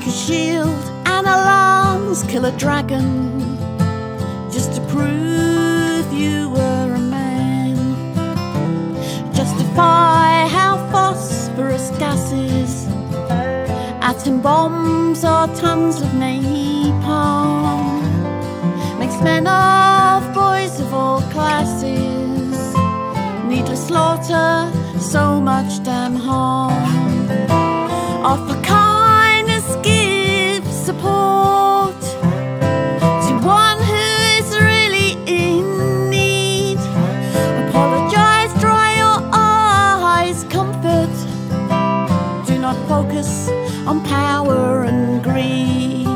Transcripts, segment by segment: take a shield and alarms, kill a dragon just to prove you were a man. Justify how phosphorus gases, atom bombs or tons of napalm makes men of boys of all classes. Needless slaughter, so much damn harm. Offer kindness, give support to one who is really in need. Apologize, dry your eyes, comfort. Do not focus on power and greed.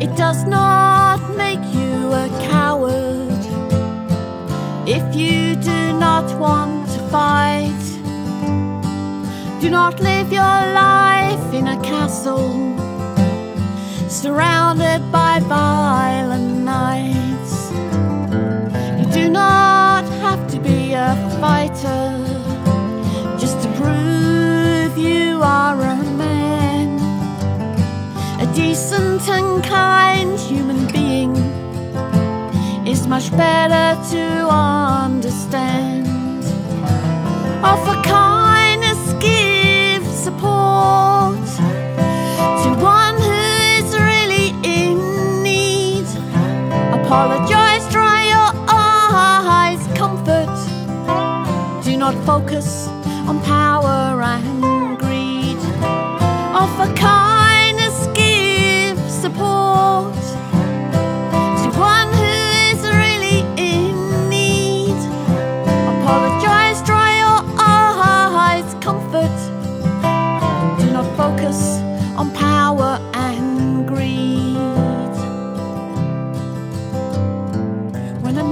It does not make you a coward if you do not want to fight. Do not live your life in a castle surrounded by violent knights. You do not have to be a fighter just to prove you are a man. A decent and kind human being is much better to understand. Offer kindness, give support to one who apologize, dry your eyes, comfort. Do not focus on power and greed. Offer kindness, give support to one who is really in need. Apologize, dry your eyes, comfort. Do not focus on power and greed.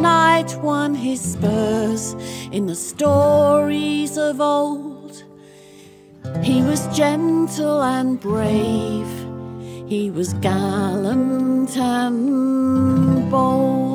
Knight won his spurs in the stories of old. He was gentle and brave, he was gallant and bold.